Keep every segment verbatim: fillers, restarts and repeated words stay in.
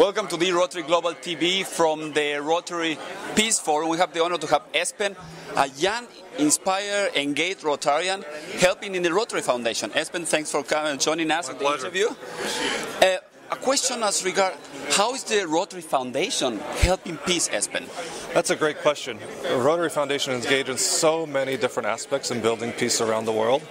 Welcome to the Rotary Global T V from the Rotary Peace Forum. We have the honor to have Espen, a young, inspired, engaged Rotarian, helping in the Rotary Foundation. Espen, thanks for coming and joining us. My at pleasure. The interview. Uh, a question as regard, how is the Rotary Foundation helping peace, Espen? That's a great question. The Rotary Foundation engages in so many different aspects in building peace around the world.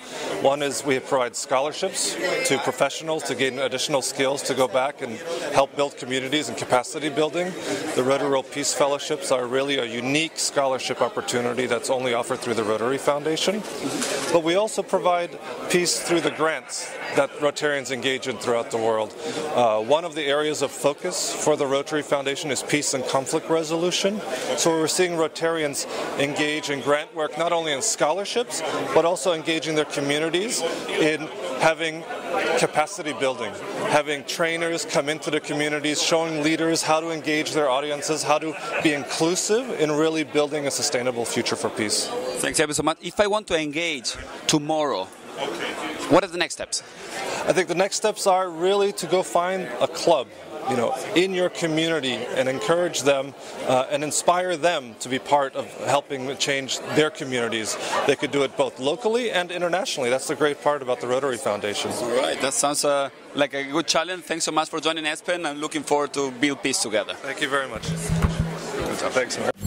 One is we provide scholarships to professionals to gain additional skills to go back and help build communities and capacity building. The Rotary World Peace Fellowships are really a unique scholarship opportunity that's only offered through the Rotary Foundation. But we also provide peace through the grants that Rotarians engage in throughout the world. Uh, one of the areas of focus for the Rotary Foundation is peace and conflict resolution. So we're seeing Rotarians engage in grant work, not only in scholarships, but also engaging their communities in having capacity building, having trainers come into the communities, showing leaders how to engage their audiences, how to be inclusive in really building a sustainable future for peace. Thanks ever so much. If I want to engage tomorrow, what are the next steps? I think the next steps are really to go find a club, you know, in your community and encourage them uh, and inspire them to be part of helping change their communities. They could do it both locally and internationally. That's the great part about the Rotary Foundation. All right, that sounds uh, like a good challenge. Thanks so much for joining, Espen, and looking forward to build peace together. Thank you very much. Good job. Thanks.